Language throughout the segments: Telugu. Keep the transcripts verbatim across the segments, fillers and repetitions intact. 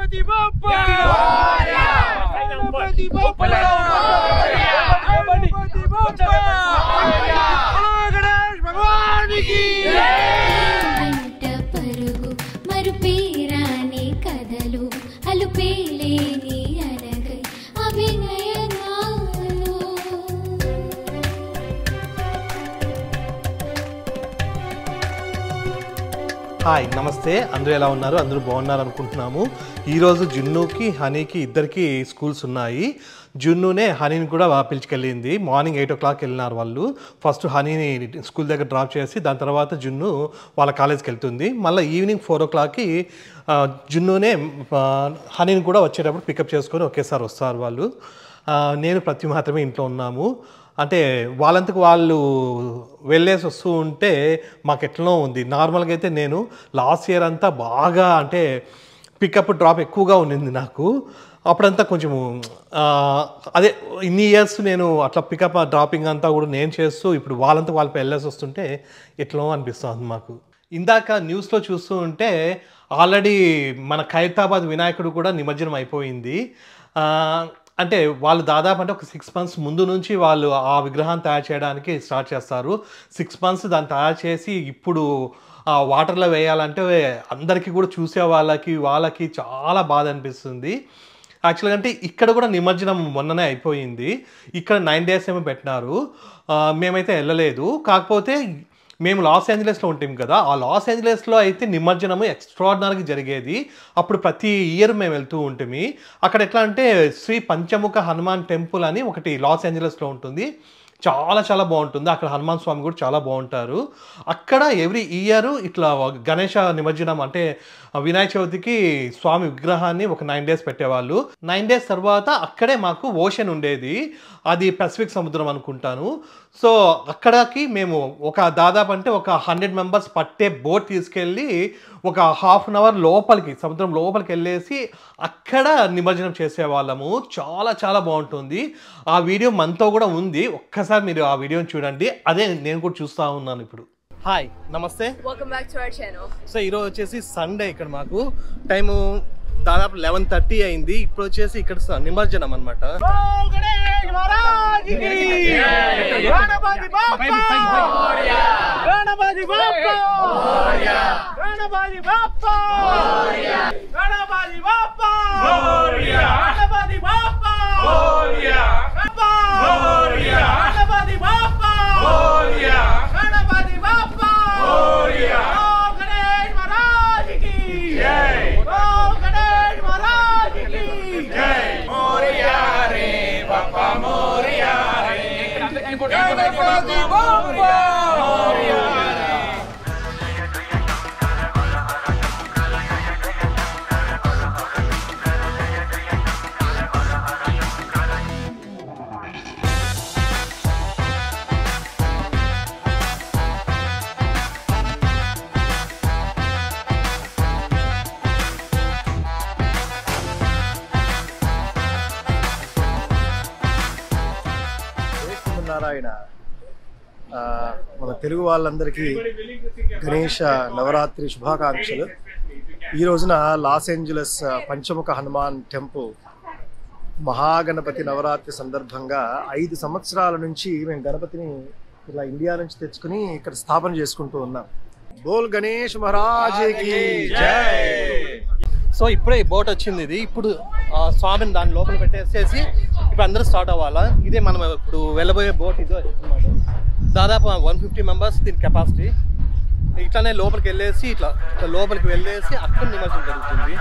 Ganapati Bappa! Ganapati Bappa! Ganapati Bappa! Hello Ganesh Bhagwan ki jai! Anta parugu marupirane kadalu alupeleni anagai abhinayanalu. Hi, namaste. Andru ela unnaru, andru bagunnaru anukuntunnamu. Ee roju Junnu ki Hani ki iddariki schools unnayi. జున్నునే హనీని కూడా పిలిచికెళ్ళింది. మార్నింగ్ ఎయిట్ ఓ క్లాక్ వెళ్ళినారు వాళ్ళు. ఫస్ట్ హనీని స్కూల్ దగ్గర డ్రాప్ చేసి దాని తర్వాత జున్ను వాళ్ళ కాలేజ్కి వెళ్తుంది. మళ్ళీ ఈవినింగ్ ఫోర్ ఓ క్లాక్కి జున్నునే హనీని కూడా వచ్చేటప్పుడు పికప్ చేసుకొని ఒకేసారి వస్తారు వాళ్ళు. నేను ప్రతి మాత్రమే ఇంట్లో ఉన్నాము. అంటే వాళ్ళంతకు వాళ్ళు వెళ్ళేసి వస్తూ ఉంటే మాకు ఎట్లనో ఉంది. నార్మల్గా అయితే నేను లాస్ట్ ఇయర్ అంతా బాగా అంటే పికప్ డ్రాప్ ఎక్కువగా ఉండింది నాకు. అప్పుడంతా కొంచెము అదే ఇన్ని ఇయర్స్ నేను అట్లా పికప్ డ్రాపింగ్ అంతా కూడా నేను చేస్తూ ఇప్పుడు వాళ్ళంతా వాళ్ళపై వెళ్ళేసి వస్తుంటే ఎట్లా అనిపిస్తుంది మాకు. ఇందాక న్యూస్లో చూస్తూ ఉంటే ఆల్రెడీ మన ఖైరతాబాద్ వినాయకుడు కూడా నిమజ్జనం అయిపోయింది. అంటే వాళ్ళు దాదాపు అంటే ఒక సిక్స్ మంత్స్ ముందు నుంచి వాళ్ళు ఆ విగ్రహాన్ని తయారు చేయడానికి స్టార్ట్ చేస్తారు. సిక్స్ మంత్స్ దాన్ని తయారు చేసి ఇప్పుడు ఆ వాటర్లో వేయాలంటే అందరికీ కూడా చూసే వాళ్ళకి వాళ్ళకి చాలా బాధ అనిపిస్తుంది. యాక్చువల్గా అంటే ఇక్కడ కూడా నిమజ్జనం మొన్ననే అయిపోయింది. ఇక్కడ నైన్ డేస్ ఏమో పెట్టినారు, మేమైతే వెళ్ళలేదు. కాకపోతే మేము లాస్ ఏంజలస్లో ఉంటాం కదా, ఆ లాస్ ఏంజలస్లో అయితే నిమజ్జనము ఎక్స్ట్రాడినరీగా జరిగేది. అప్పుడు ప్రతి ఇయర్ మేము వెళ్తూ ఉంటాము. అక్కడ ఎట్లా అంటే శ్రీ పంచముఖ హనుమాన్ టెంపుల్ అని ఒకటి లాస్ ఏంజలస్లో ఉంటుంది. చాలా చాలా బాగుంటుంది. అక్కడ హనుమాన్ స్వామి కూడా చాలా బాగుంటారు. అక్కడ ఎవ్రీ ఇయర్ ఇట్లా గణేష నిమజ్జనం అంటే వినాయక చవితికి స్వామి విగ్రహాన్ని ఒక నైన్ డేస్ పెట్టేవాళ్ళు. నైన్ డేస్ తర్వాత అక్కడే మాకు ఓషన్ ఉండేది, అది పసిఫిక్ సముద్రం అనుకుంటాను. సో అక్కడికి మేము ఒక దాదాపు అంటే ఒక హండ్రెడ్ మెంబర్స్ పట్టే బోట్ తీసుకెళ్ళి ఒక హాఫ్ అన్ అవర్ లోపలికి సముద్రం లోపలికి వెళ్ళేసి అక్కడ నిమజ్జనం చేసేవాళ్ళము. చాలా చాలా బాగుంటుంది. ఆ వీడియో మనతో కూడా ఉంది, ఒక్కసారి మీరు ఆ వీడియోని చూడండి. అదే నేను కూడా చూస్తూ ఉన్నాను ఇప్పుడు. హాయ్, నమస్తే, welcome back to our channel. So ఈరోజు వచ్చేసి సండే. ఇక్కడ మాకు టైము దాదాపు లెవెన్ థర్టీ అయింది. ఇప్పుడు వచ్చేసి ఇక్కడ నిమజ్జనం అనమాట. మన తెలుగు వాళ్ళందరికీ గణేష నవరాత్రి శుభాకాంక్షలు. ఈ రోజున Los Angeles Panchamukha Hanuman temple Mahaganapati Navaratri సందర్భంగా ఐదు సంవత్సరాల నుంచి మేము గణపతిని ఇలా ఇండియా నుంచి తెచ్చుకుని ఇక్కడ స్థాపన చేసుకుంటూ ఉన్నాం. బోల్ గణేష్ మహారాజ్కి జై. సో ఇప్పుడే ఈ బోట్ వచ్చింది. ఇది ఇప్పుడు స్వామిని దాని లోపల పెట్టేసేసి ఇప్పుడు అందరూ స్టార్ట్ అవ్వాలా. ఇదే మనం ఇప్పుడు వెళ్ళబోయే బోట్ ఇది అనమాట. దాదాపు వన్ ఫిఫ్టీ మెంబర్స్ దీని కెపాసిటీ. ఇట్లానే లోపలికి వెళ్ళేసి ఇట్లా లోపలికి వెళ్ళేసి అక్కడ నిమజ్జనం జరుగుతుంది.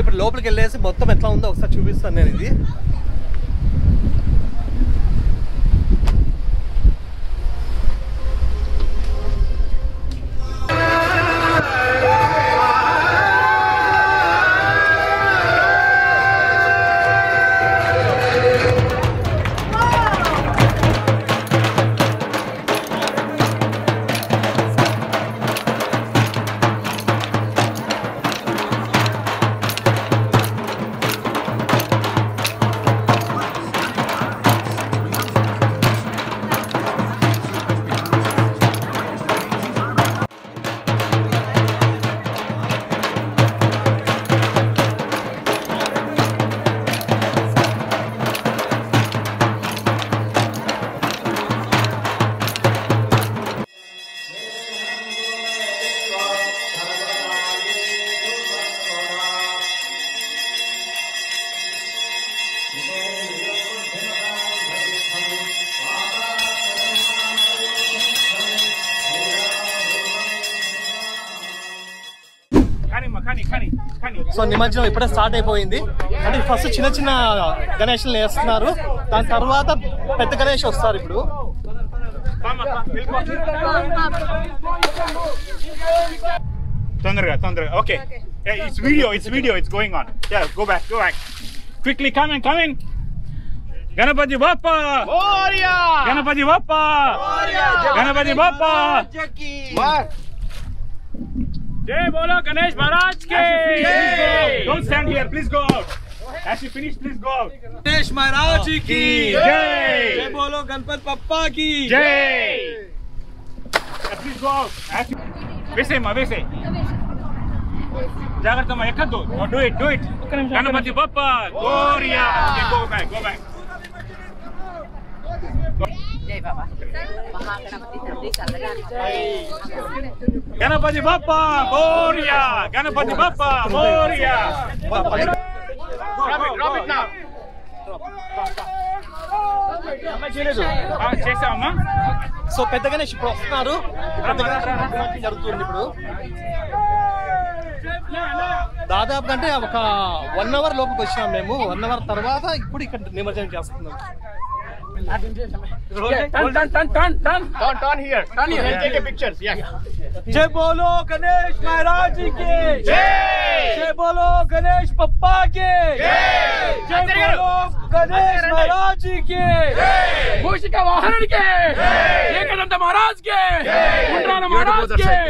ఇప్పుడు లోపలికి వెళ్ళేసి మొత్తం ఎట్లా ఉందో ఒకసారి చూపిస్తాను నేను. ఇది సో నిమజ్జనం ఇప్పుడే స్టార్ట్ అయిపోయింది. అంటే ఫస్ట్ చిన్న చిన్న గణేష్లు వేస్తున్నారు, దాని తర్వాత పెద్ద గణేష్ వస్తారు. ఇప్పుడు తొందరగా తొందరగా okay it's video it's video it's going on yeah go back go back quickly come in come in Ganpati Bappa Morya Ganpati Bappa Morya Ganpati Bappa జకీ వాట్ Jai Bolo Ganesh Maharaj ki Jai. Don't stand here, please go out. As you finish, please go out. Ganesh Maharaj ki Jai. Jai Bolo Ganpat Bappa ki Jai. Please go out. Vese ma vese. Jagarta ma ekka do. Do it, do it. Ganpati Bappa. Gloria. Go back, go back. Jai Baba. Ganapati Bappa Moria! Ganapati Bappa Moria! Drop it, drop it now! చేసామా? సో పెద్దగానే ఇప్పుడు వస్తున్నారు. జరుగుతుంది ఇప్పుడు దాదాపు అంటే ఒక వన్ అవర్ లోపలికి వచ్చినాం మేము. వన్ అవర్ తర్వాత ఇప్పుడు ఇక్కడ నిమజ్జనం చేస్తున్నాం. Turn, turn, turn, turn, turn, turn, turn here. Turn here. Take a picture. Yeah. Jai Bolo Ganesh Maharaj ki Jai. Jai Bolo Ganesh Bappa ki Jai. Jai Bolo Ganesh Maharaj ki Jai. Mushika Vahanan ki Jai. Ekadanta Maharaj ki Jai. Kundrana Maharaj ki Jai.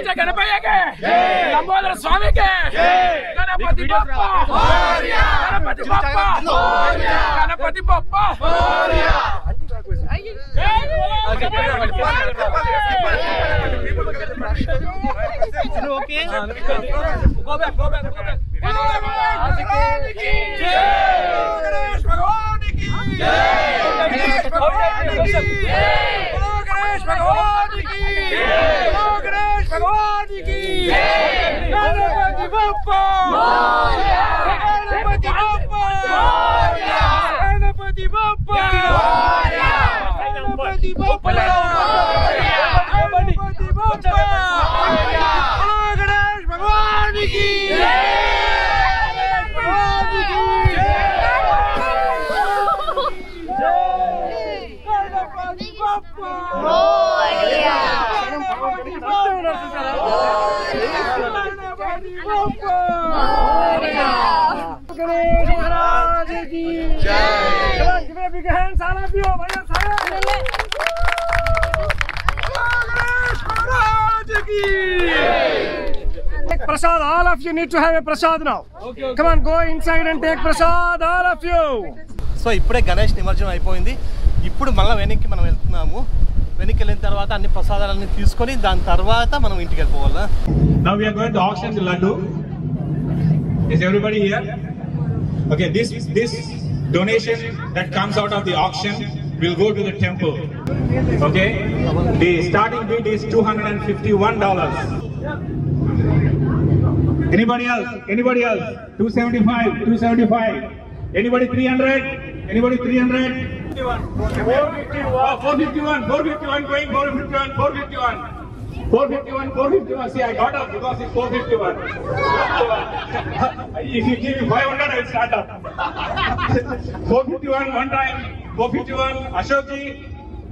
Oja Ganapaya ki Jai. Lambodara Swami ki Jai. Ganapati Bappa Moria. Ganapati Bappa Moria. Ganapati Bappa Moria. Ganapati Bappa Ganapati Bappa Ganapati Bappa Bolo Ganesh Bhagwan ki Jai. Ganapati Bappa Moria. Ganapati Bappa Moria. Ganesh Maharaj ki Jai. Come on, give a big hand, all of you. Prasad, all of you need to have a prasad now. Okay, okay. Come on, go inside and take prasad, all of you. So, ipude Ganesh nimarjanam ayipoyindi. Ippudu malla veniki manam veltunnamu. Veniki ellin tarvata anni prasadalanni teeskoni dani tarvata manam intiki vellipovala. Now we are going to auction the laddu. Is everybody here? Okay, this this donation that comes out of the auction will go to the temple. Okay? The starting bid is two hundred fifty-one dollars. Anybody else? Anybody else? two seventy-five. two seventy-five. Anybody three hundred? Anybody three hundred? four fifty-one. four fifty-one. four fifty-one going. four fifty-one. four fifty-one. four fifty-one, four fifty-one. See, I got up because it's four fifty-one. If you give me five hundred, I will start up. four fifty-one, one time. four fifty-one, Ashokji.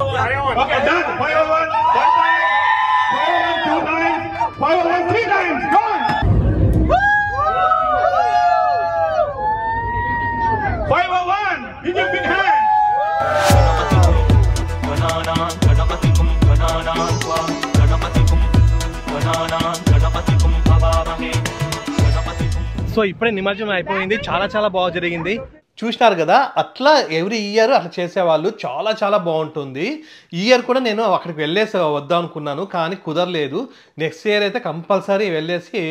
Okay, done. five oh one, one time. five oh one, two times. five oh one, three times. Gone. five oh one, give your big hand. So ఇప్పుడే నిమజ్జనం అయిపోయింది, చాలా చాలా బాగా జరిగింది. చూసినారు కదా, అట్లా ఎవ్రీ ఇయర్ అట్లా చేసేవాళ్ళు, చాలా చాలా బాగుంటుంది. ఈ ఇయర్ కూడా నేను అక్కడికి వెళ్ళేసి వద్దాం అనుకున్నాను, కానీ కుదరలేదు. నెక్స్ట్ ఇయర్ అయితే కంపల్సరీ వెళ్ళేసి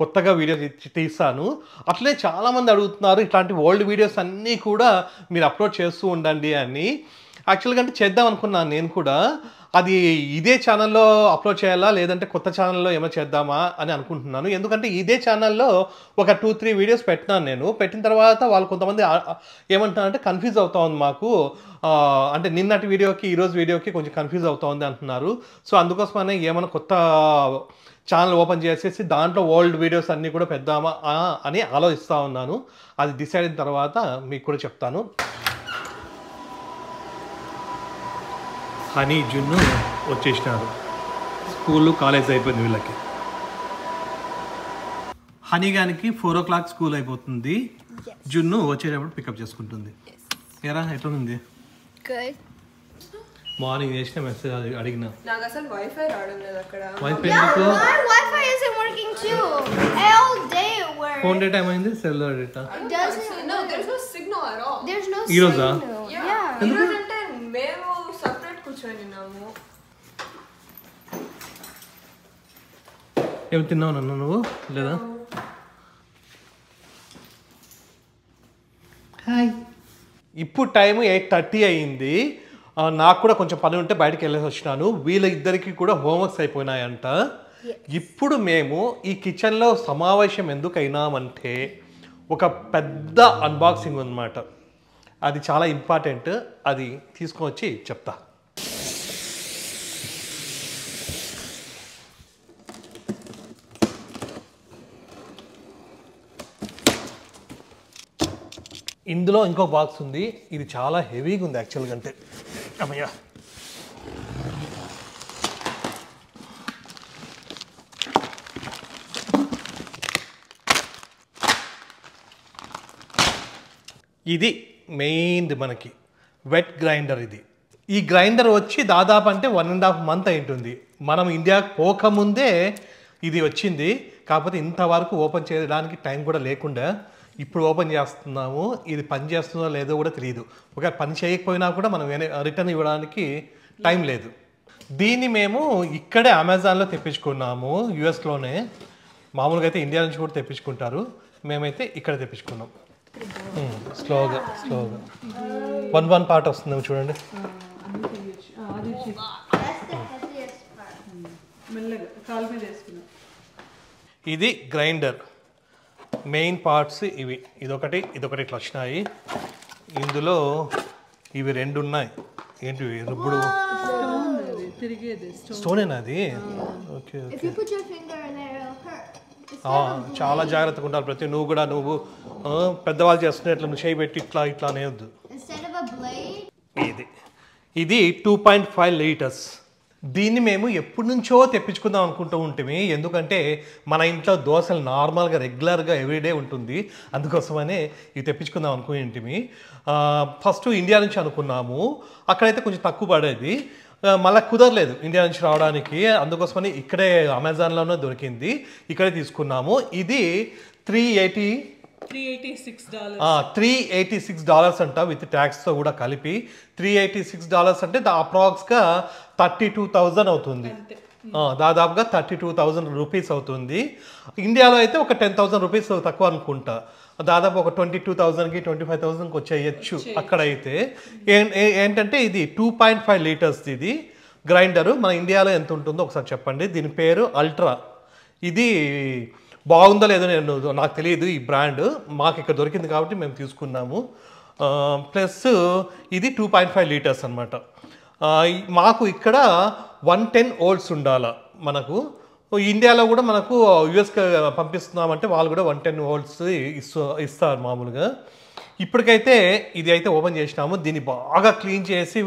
కొత్తగా వీడియో తీస్తాను. అట్లే చాలామంది అడుగుతున్నారు ఇట్లాంటి ఓల్డ్ వీడియోస్ అన్నీ కూడా మీరు అప్లోడ్ చేస్తూ ఉండండి అని. యాక్చువల్గా అంటే చేద్దాం అనుకున్నాను నేను కూడా, అది ఇదే ఛానల్లో అప్లోడ్ చేయాలా లేదంటే కొత్త ఛానల్లో ఏమైనా చేద్దామా అని అనుకుంటున్నాను. ఎందుకంటే ఇదే ఛానల్లో ఒక టూ త్రీ వీడియోస్ పెట్టినాను నేను. పెట్టిన తర్వాత వాళ్ళు కొంతమంది ఏమంటున్నారంటే కన్ఫ్యూజ్ అవుతా ఉంది మాకు, అంటే నిన్నటి వీడియోకి ఈరోజు వీడియోకి కొంచెం కన్ఫ్యూజ్ అవుతా ఉంది అంటున్నారు. సో అందుకోసమనే ఏమైనా కొత్త ఛానల్ ఓపెన్ చేసేసి దాంట్లో ఓల్డ్ వీడియోస్ అన్నీ కూడా పెద్దామా అని ఆలోచిస్తూ ఉన్నాను. అది డిసైడ్ అయిన తర్వాత మీకు కూడా చెప్తాను. హనీ జున్ను వచ్చేసినారు, స్కూల్ కాలేజ్ అయిపోయింది వీళ్ళకి. హనీ గానికి ఫోర్ ఓ క్లాక్ స్కూల్ అయిపోతుంది, జున్ను వచ్చేటప్పుడు పికప్ చేసుకుంటుంది. ఎరా ఎట్లా ఉంది? మార్నింగ్ చేసిన మెసేజ్ అడిగినా నాకు అసలు వైఫై రావడం లేదు అక్కడ. వైఫై ఎందుకు? Wifi is working to all day work. Phone data ఏమైంది? Cellular data? No, there is no signal at all. There is no signal. ఈరోజా? Yeah. ఎందుకంటే మేము సెపరేట్ కూర్చోనినాము. ఏం తిన్నావు నాన్న నువ్వు? లేదా? హాయ్. ఇప్పుడు టైం ఎయిట్ థర్టీ అయింది. నాకు కూడా కొంచెం పని ఉంటే బయటకు వెళ్ళేసి వచ్చినాను. వీళ్ళ ఇద్దరికి కూడా హోంవర్క్స్ అయిపోయినాయంట. ఇప్పుడు మేము ఈ కిచెన్లో సమావేశం ఎందుకు అయినామంటే ఒక పెద్ద అన్బాక్సింగ్ అన్నమాట. అది చాలా ఇంపార్టెంట్, అది తీసుకొని వచ్చి చెప్తా. ఇందులో ఇంకో బాక్స్ ఉంది, ఇది చాలా హెవీగా ఉంది యాక్చువల్గా. అంటే అమ్మయ్య, ఇది మెయిన్ది మనకి వెట్ గ్రైండర్. ఇది ఈ గ్రైండర్ వచ్చి దాదాపు అంటే వన్ అండ్ హాఫ్ మంత్ అయింటుంది. మనం ఇండియాకి పోకముందే ఇది వచ్చింది, కాకపోతే ఇంతవరకు ఓపెన్ చేయడానికి టైం కూడా లేకుండా ఇప్పుడు ఓపెన్ చేస్తున్నాము. ఇది పని చేస్తుందో లేదో కూడా తెలియదు, ఒకవేళ పని చేయకపోయినా కూడా మనం రిటర్న్ ఇవ్వడానికి టైం లేదు. దీన్ని మేము ఇక్కడే అమెజాన్లో తెప్పించుకున్నాము, యూఎస్లోనే. మామూలుగా అయితే ఇండియా నుంచి కూడా తెప్పించుకుంటారు, మేమైతే ఇక్కడ తెప్పించుకున్నాం. స్లోగా స్లోగా వన్ వన్ పార్ట్ వస్తుంది చూడండి. ఇది గ్రైండర్ మెయిన్ పార్ట్స్ ఇవి. ఇదొకటి ఇదొకటి ఇట్లా వచ్చినాయి. ఇందులో ఇవి రెండు ఉన్నాయి. ఏంటివి? రుబ్బుడు స్టోనేనా అది? ఓకే ఓకే, చాలా జాగ్రత్తగా ఉండాలి ప్రతి. నువ్వు కూడా నువ్వు పెద్దవాళ్ళు చేస్తున్నట్లు నువ్వు చేయి పెట్టి ఇట్లా ఇట్లా అనేవద్దు. ఇది ఇది టూ పాయింట్ ఫైవ్ లీటర్స్. దీన్ని మేము ఎప్పటి నుంచో తెప్పించుకుందాం అనుకుంటూ ఉంటుంది, ఎందుకంటే మన ఇంట్లో దోశలు నార్మల్గా రెగ్యులర్గా ఎవ్రీడే ఉంటుంది. అందుకోసమనే ఇవి తెప్పించుకుందాం అనుకుని ఉంటుంది. ఫస్ట్ ఇండియా నుంచి అనుకున్నాము, అక్కడైతే కొంచెం తక్కువ పడేది, మళ్ళీ కుదరలేదు ఇండియా నుంచి రావడానికి. అందుకోసమని ఇక్కడే అమెజాన్లోనే దొరికింది, ఇక్కడే తీసుకున్నాము. ఇది three eighty three eighty six dollars అంట, విత్ ట్యాక్స్తో కూడా కలిపి త్రీ ఎయిటీ సిక్స్ డాలర్స్ అంటే అప్రాక్స్గా థర్టీ టూ థౌజండ్ అవుతుంది. దాదాపుగా థర్టీ టూ థౌజండ్ రూపీస్ అవుతుంది. ఇండియాలో అయితే ఒక టెన్ థౌజండ్ రూపీస్ తక్కువ అనుకుంటా, దాదాపు ఒక ట్వంటీ టూ థౌజండ్కి ట్వంటీ ఫైవ్ థౌజండ్కి వచ్చేయచ్చు అక్కడైతే. ఏంటంటే ఇది టూ పాయింట్ ఫైవ్ లీటర్స్ ఇది గ్రైండరు. మన ఇండియాలో ఎంత ఉంటుందో ఒకసారి చెప్పండి. దీని పేరు అల్ట్రా. ఇది బాగుందో లేదో నేను నాకు తెలియదు, ఈ బ్రాండ్ మాకు ఇక్కడ దొరికింది కాబట్టి మేము తీసుకున్నాము. ప్లస్ ఇది టూ పాయింట్ ఫైవ్ లీటర్స్ అనమాట. మాకు ఇక్కడ వన్ టెన్ వోల్ట్స్ ఉండాలి, మనకు ఇండియాలో కూడా మనకు యుఎస్ పంపిస్తున్నామంటే వాళ్ళు కూడా one ten వోల్ట్స్ ఇస్తారు మామూలుగా. ఇప్పటికైతే ఇది అయితే ఓపెన్ చేసినాము, దీన్ని బాగా క్లీన్ చేసి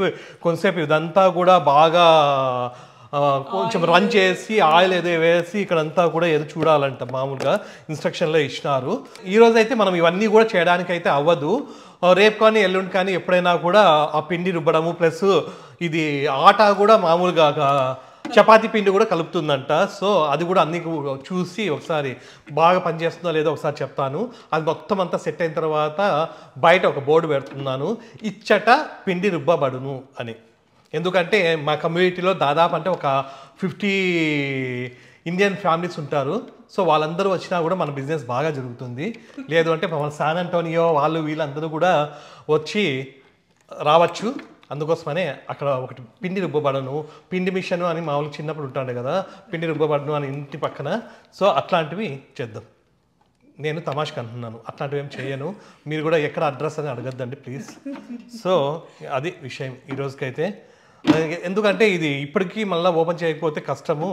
కొంచెంసేపు ఇదంతా కూడా బాగా కొంచెం రన్ చేసి ఆయిల్ ఏదో వేసి ఇక్కడంతా కూడా ఏదో చూడాలంట మామూలుగా ఇన్స్ట్రక్షన్లో ఇచ్చినారు. ఈరోజు అయితే మనం ఇవన్నీ కూడా చేయడానికి అయితే అవ్వదు, రేపు కానీ ఎల్లుండి కానీ ఎప్పుడైనా కూడా ఆ పిండి రుబ్బడము ప్లస్ ఇది ఆటా కూడా మామూలుగా చపాతీ పిండి కూడా కలుపుతుందంట. సో అది కూడా అన్ని చూసి ఒకసారి బాగా పనిచేస్తుందో లేదో ఒకసారి చెప్తాను. అది మొత్తం అంతా సెట్ అయిన తర్వాత బయట ఒక బోర్డు పెడుతున్నాను, ఇచ్చట పిండి రుబ్బబడును అని. ఎందుకంటే మా కమ్యూనిటీలో దాదాపు అంటే ఒక ఫిఫ్టీ ఇండియన్ ఫ్యామిలీస్ ఉంటారు. సో వాళ్ళందరూ వచ్చినా కూడా మన బిజినెస్ బాగా జరుగుతుంది. లేదు అంటే మన శాన్ అంటోనియో వాళ్ళు వీళ్ళందరూ కూడా వచ్చి రావచ్చు. అందుకోసమనే అక్కడ ఒకటి పిండి రుబ్బబడను, పిండి మిషన్ అని మామూలు చిన్నప్పుడు ఉంటాడు కదా పిండి రుబ్బబడను అని ఇంటి పక్కన. సో అట్లాంటివి చేద్దాం. నేను తమాషకు అంటున్నాను, అట్లాంటివి ఏం చేయను. మీరు కూడా ఎక్కడ అడ్రస్ అని అడగద్దండి ప్లీజ్. సో అది విషయం ఈరోజుకైతే. ఎందుకంటే ఇది ఇప్పటికీ మళ్ళీ ఓపెన్ చేయకపోతే కష్టము,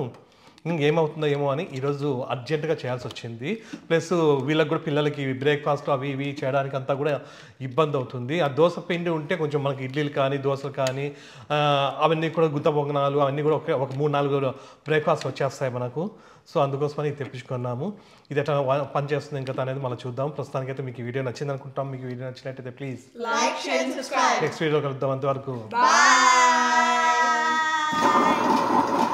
ఏమవుతుందో ఏమో అని ఈరోజు అర్జెంటుగా చేయాల్సి వచ్చింది. ప్లస్ వీళ్ళకి కూడా పిల్లలకి బ్రేక్ఫాస్ట్ అవి ఇవి చేయడానికి అంతా కూడా ఇబ్బంది అవుతుంది. ఆ దోశ పిండి ఉంటే కొంచెం మనకి ఇడ్లీలు కానీ దోశలు కానీ అవన్నీ కూడా గుంత పొంగనాలు అవన్నీ కూడా ఒక ఒక మూడు నాలుగు బ్రేక్ఫాస్ట్ వచ్చేస్తాయి మనకు. సో అందుకోసమని ఇది తెప్పించుకున్నాము. ఇది ఎట్లా పని చేస్తుంది ఇంకా అనేది మళ్ళీ చూద్దాం. ప్రస్తుతానికైతే మీకు ఈ వీడియో నచ్చింది అనుకుంటాం. మీకు వీడియో నచ్చినట్టయితే please like share and subscribe. Next video కలుద్దాం, అంతవరకు బై.